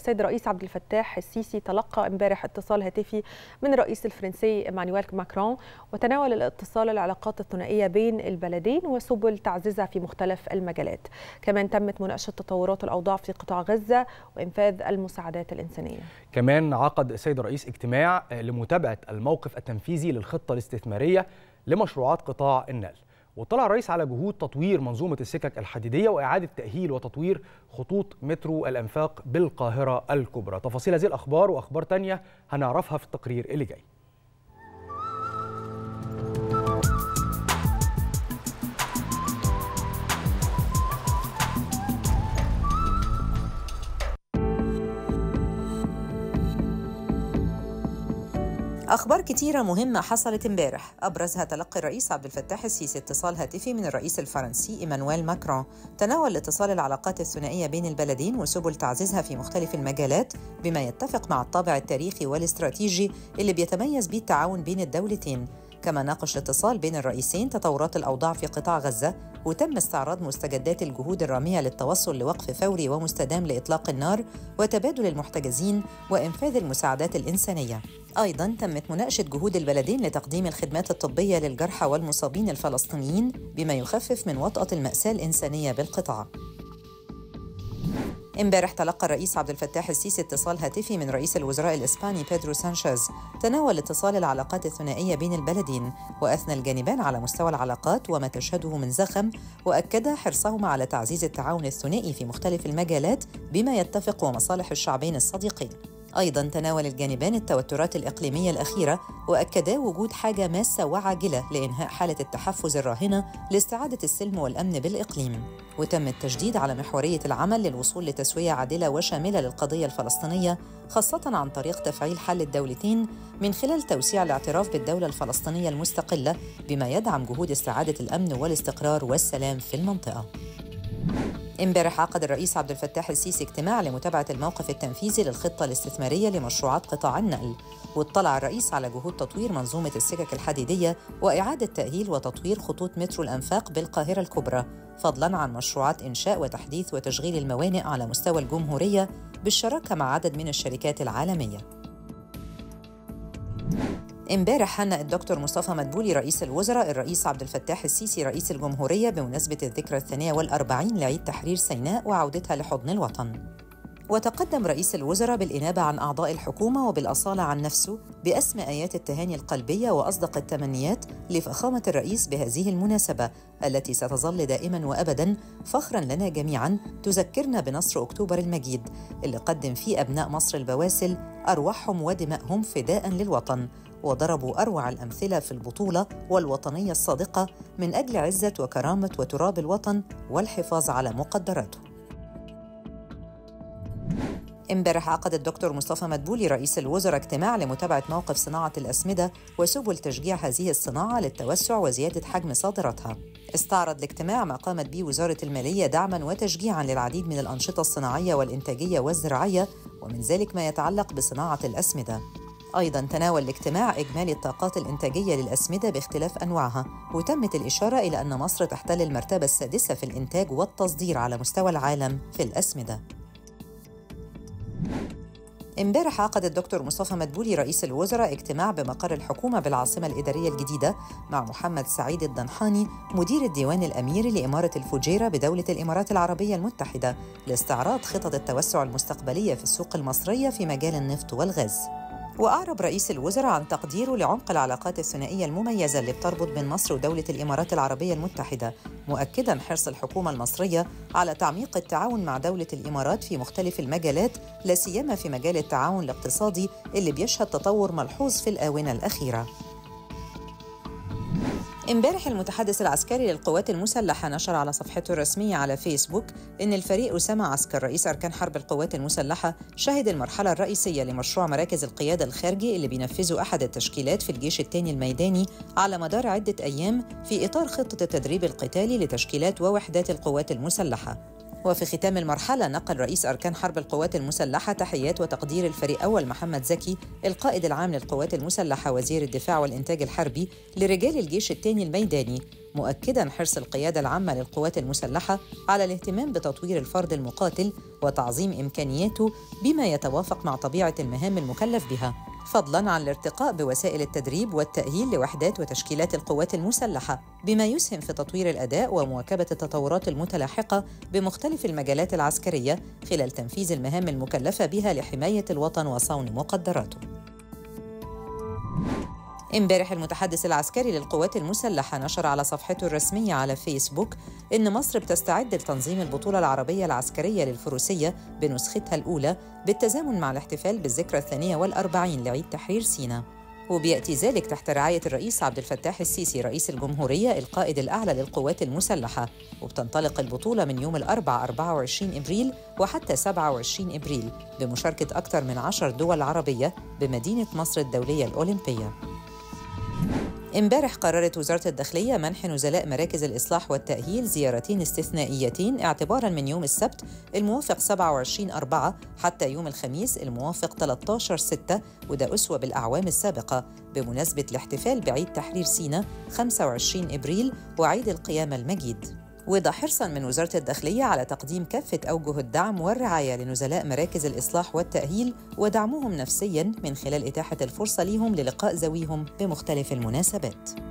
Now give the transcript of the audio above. السيد الرئيس عبد الفتاح السيسي تلقى امبارح اتصال هاتفي من الرئيس الفرنسي إيمانويل ماكرون، وتناول الاتصال العلاقات الثنائية بين البلدين وسبل تعزيزها في مختلف المجالات. كمان تمت مناقشة تطورات الأوضاع في قطاع غزة وإنفاذ المساعدات الإنسانية. كمان عقد السيد الرئيس اجتماع لمتابعة الموقف التنفيذي للخطة الاستثمارية لمشروعات قطاع النقل، وطلع الرئيس على جهود تطوير منظومة السكك الحديدية وإعادة تأهيل وتطوير خطوط مترو الأنفاق بالقاهرة الكبرى. تفاصيل هذه الأخبار وأخبار تانية هنعرفها في التقرير اللي جاي. أخبار كتيرة مهمة حصلت امبارح، أبرزها تلقي الرئيس عبد الفتاح السيسي اتصال هاتفي من الرئيس الفرنسي إيمانويل ماكرون، تناول اتصال العلاقات الثنائية بين البلدين وسبل تعزيزها في مختلف المجالات بما يتفق مع الطابع التاريخي والاستراتيجي اللي بيتميز به التعاون بين الدولتين. كما ناقش الاتصال بين الرئيسين تطورات الأوضاع في قطاع غزة، وتم استعراض مستجدات الجهود الرامية للتوصل لوقف فوري ومستدام لإطلاق النار وتبادل المحتجزين وإنفاذ المساعدات الإنسانية. أيضاً تمت مناقشة جهود البلدين لتقديم الخدمات الطبية للجرحى والمصابين الفلسطينيين بما يخفف من وطأة المأساة الإنسانية بالقطاع. امبارح تلقى الرئيس عبد الفتاح السيسي اتصال هاتفي من رئيس الوزراء الإسباني بيدرو سانشيز، تناول اتصال العلاقات الثنائية بين البلدين، وأثنى الجانبان على مستوى العلاقات وما تشهده من زخم، وأكد حرصهما على تعزيز التعاون الثنائي في مختلف المجالات بما يتفق ومصالح الشعبين الصديقين. أيضاً تناول الجانبان التوترات الإقليمية الأخيرة، وأكدا وجود حاجة ماسة وعاجلة لإنهاء حالة التحفز الراهنة لاستعادة السلم والأمن بالإقليم. وتم التشديد على محورية العمل للوصول لتسوية عادلة وشاملة للقضية الفلسطينية، خاصة عن طريق تفعيل حل الدولتين من خلال توسيع الاعتراف بالدولة الفلسطينية المستقلة بما يدعم جهود استعادة الأمن والاستقرار والسلام في المنطقة. امبارح عقد الرئيس عبد الفتاح السيسي اجتماع لمتابعة الموقف التنفيذي للخطة الاستثمارية لمشروعات قطاع النقل، واطلع الرئيس على جهود تطوير منظومة السكك الحديدية وإعادة تأهيل وتطوير خطوط مترو الأنفاق بالقاهرة الكبرى، فضلاً عن مشروعات إنشاء وتحديث وتشغيل الموانئ على مستوى الجمهورية بالشراكة مع عدد من الشركات العالمية. امبارح هنأ الدكتور مصطفى مدبولي رئيس الوزراء الرئيس عبد الفتاح السيسي رئيس الجمهورية بمناسبة الذكرى 42 لعيد تحرير سيناء وعودتها لحضن الوطن. وتقدم رئيس الوزراء بالإنابة عن أعضاء الحكومة وبالأصالة عن نفسه بأسمى آيات التهاني القلبية وأصدق التمنيات لفخامة الرئيس بهذه المناسبة التي ستظل دائماً وأبداً فخراً لنا جميعاً، تذكرنا بنصر أكتوبر المجيد اللي قدم فيه أبناء مصر البواسل أرواحهم ودماءهم فداءً للوطن، وضربوا أروع الأمثلة في البطولة والوطنية الصادقة من أجل عزة وكرامة وتراب الوطن والحفاظ على مقدراته. امبارح عقد الدكتور مصطفى مدبولي رئيس الوزراء اجتماع لمتابعة موقف صناعة الأسمدة وسبل تشجيع هذه الصناعة للتوسع وزيادة حجم صادراتها. استعرض الاجتماع ما قامت به وزارة المالية دعماً وتشجيعاً للعديد من الأنشطة الصناعية والإنتاجية والزراعية، ومن ذلك ما يتعلق بصناعة الأسمدة. أيضاً تناول الاجتماع إجمالي الطاقات الإنتاجية للأسمدة باختلاف أنواعها، وتمت الإشارة إلى أن مصر تحتل المرتبة السادسة في الإنتاج والتصدير على مستوى العالم في الأسمدة. امبارح عقد الدكتور مصطفى مدبولي رئيس الوزراء اجتماع بمقر الحكومة بالعاصمة الإدارية الجديدة مع محمد سعيد الدنحاني مدير الديوان الأميري لإمارة الفجيرة بدولة الإمارات العربية المتحدة لاستعراض خطط التوسع المستقبلية في السوق المصرية في مجال النفط والغاز. وأعرب رئيس الوزراء عن تقديره لعمق العلاقات الثنائية المميزة اللي بتربط بين مصر ودولة الإمارات العربية المتحدة، مؤكداً حرص الحكومة المصرية على تعميق التعاون مع دولة الإمارات في مختلف المجالات، لا سيما في مجال التعاون الاقتصادي اللي بيشهد تطور ملحوظ في الآونة الأخيرة. امبارح المتحدث العسكري للقوات المسلحة نشر على صفحته الرسمية على فيسبوك إن الفريق أسامة عسكر رئيس أركان حرب القوات المسلحة شهد المرحلة الرئيسية لمشروع مراكز القيادة الخارجي اللي بينفذه أحد التشكيلات في الجيش الثاني الميداني على مدار عدة أيام في إطار خطة التدريب القتالي لتشكيلات ووحدات القوات المسلحة. وفي ختام المرحلة نقل رئيس أركان حرب القوات المسلحة تحيات وتقدير الفريق أول محمد زكي القائد العام للقوات المسلحة وزير الدفاع والإنتاج الحربي لرجال الجيش الثاني الميداني، مؤكداً حرص القيادة العامة للقوات المسلحة على الاهتمام بتطوير الفرد المقاتل وتعظيم إمكانياته بما يتوافق مع طبيعة المهام المكلف بها، فضلاً عن الارتقاء بوسائل التدريب والتأهيل لوحدات وتشكيلات القوات المسلحة، بما يسهم في تطوير الأداء ومواكبة التطورات المتلاحقة بمختلف المجالات العسكرية خلال تنفيذ المهام المكلفة بها لحماية الوطن وصون مقدراته. امبارح المتحدث العسكري للقوات المسلحة نشر على صفحته الرسمية على فيسبوك إن مصر بتستعد لتنظيم البطولة العربية العسكرية للفروسية بنسختها الأولى بالتزامن مع الاحتفال بالذكرى 42 لعيد تحرير سيناء، وبيأتي ذلك تحت رعاية الرئيس عبد الفتاح السيسي رئيس الجمهورية القائد الأعلى للقوات المسلحة، وبتنطلق البطولة من يوم الأربعاء 24 إبريل وحتى 27 إبريل بمشاركة أكثر من 10 دول عربية بمدينة مصر الدولية الأولمبية. امبارح قررت وزارة الداخلية منح نزلاء مراكز الإصلاح والتأهيل زيارتين استثنائيتين اعتباراً من يوم السبت الموافق 27/4 حتى يوم الخميس الموافق 13/6، وده أسوة بالأعوام السابقة، بمناسبة الاحتفال بعيد تحرير سيناء 25 إبريل وعيد القيامة المجيد، وده حرصاً من وزارة الداخلية على تقديم كافة أوجه الدعم والرعاية لنزلاء مراكز الإصلاح والتأهيل ودعمهم نفسياً من خلال إتاحة الفرصة ليهم للقاء ذويهم بمختلف المناسبات.